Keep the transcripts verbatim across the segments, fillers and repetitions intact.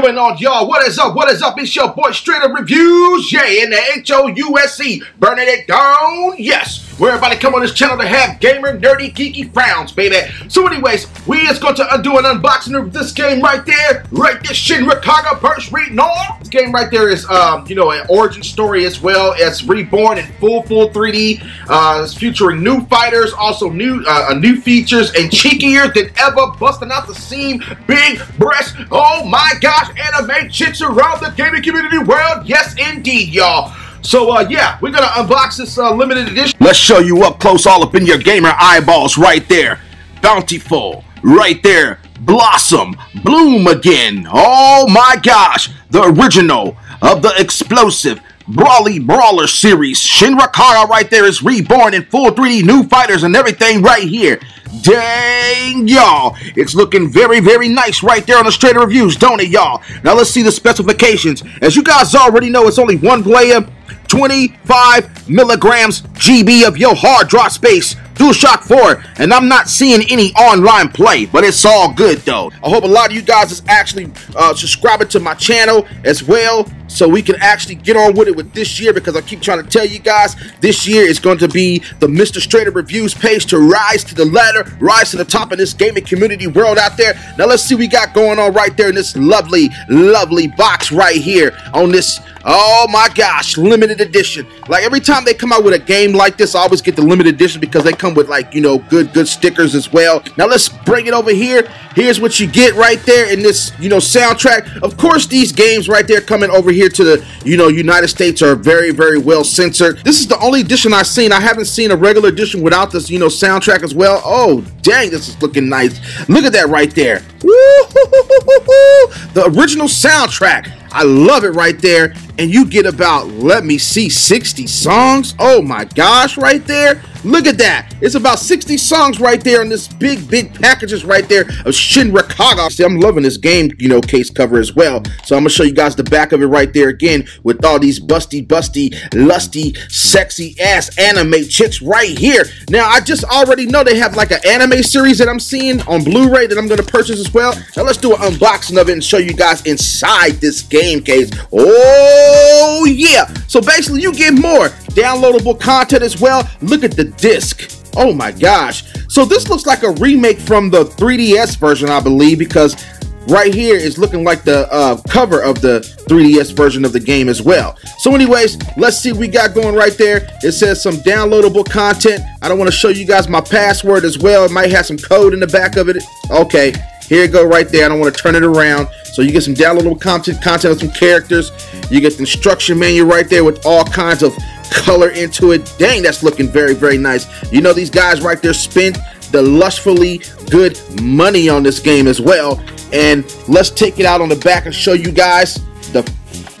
going on, y'all? What is up? What is up? It's your boy Straight Up Reviews, yeah, in the H O U S E, burning it down, yes. Where everybody come on this channel to have gamer, nerdy, geeky frowns, baby. So anyways, we is going to undo an unboxing of this game right there. Right there, Senran Kagura Burst Re:Newal. This game right there is, um, you know, an origin story as well. It's reborn in full, full three D. Uh, it's featuring new fighters, also new uh, new features, and cheekier than ever, busting out the seam, big breasts. Oh my gosh, anime chicks around the gaming community world. Yes, indeed, y'all. So, uh, yeah, we're going to unbox this uh, limited edition. Let's show you up close, all up in your gamer eyeballs right there. Bountiful, right there. Blossom, bloom again. Oh, my gosh. The original of the explosive Brawly Brawler series. Senran Kagura right there is reborn in full three D, new fighters and everything right here. Dang, y'all. It's looking very, very nice right there on the Straight Up Reviews, don't it, y'all? Now, let's see the specifications. As you guys already know, it's only one player. twenty-five milligrams G B of your hard drive space, DualShock four, and I'm not seeing any online play, but it's all good though. I hope a lot of you guys is actually uh, subscribing to my channel as well, so we can actually get on with it with this year, because I keep trying to tell you guys, this year is going to be the Mister Straight Up Reviews page to rise to the ladder, rise to the top of this gaming community world out there. Now let's see what we got going on right there in this lovely, lovely box right here on this, oh my gosh, limited edition. Like every time they come out with a game like this, I always get the limited edition because they come with like, you know, good, good stickers as well. Now let's bring it over here. Here's what you get right there in this, you know, soundtrack. Of course, these games right there coming over here here to the, you know, United States are very, very well censored. This is the only edition I've seen. I haven't seen a regular edition without this, you know, soundtrack as well. Oh, dang, this is looking nice. Look at that right there. Woo-hoo-hoo-hoo-hoo-hoo. The original soundtrack. I love it right there. And you get about, let me see, sixty songs. Oh my gosh, right there. Look at that. It's about sixty songs right there in this big, big packages right there of Senran Kagura. See, I'm loving this game, you know, case cover as well. So I'm going to show you guys the back of it right there again with all these busty, busty, lusty, sexy ass anime chicks right here. Now, I just already know they have like an anime series that I'm seeing on Blu-ray that I'm going to purchase as well. Now, let's do an unboxing of it and show you guys inside this game case. Oh! Oh yeah, so basically you get more downloadable content as well. Look at the disc. Oh my gosh. So this looks like a remake from the three D S version, I believe, because right here is looking like the uh, cover of the three D S version of the game as well. So anyways, let's see what we got going right there. It says some downloadable content. I don't want to show you guys my password as well. It might have some code in the back of it. Okay, here you go right there. I don't want to turn it around. So you get some downloadable content, content of some characters. You get the instruction menu right there with all kinds of color into it. Dang, that's looking very, very nice. You know these guys right there spent the lustfully good money on this game as well. And let's take it out on the back and show you guys the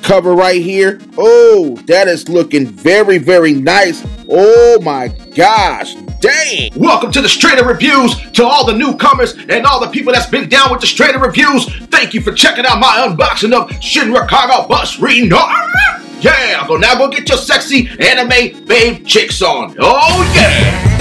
cover right here. Oh, that is looking very, very nice. Oh my gosh, dang. Welcome to the Straight Up Reviews, to all the newcomers and all the people that's been down with the Straight Up Reviews. Thank you for checking out my unboxing of Senran Kagura Burst Re:Newal. Yeah, go now go get your sexy anime babe chicks on. Oh yeah.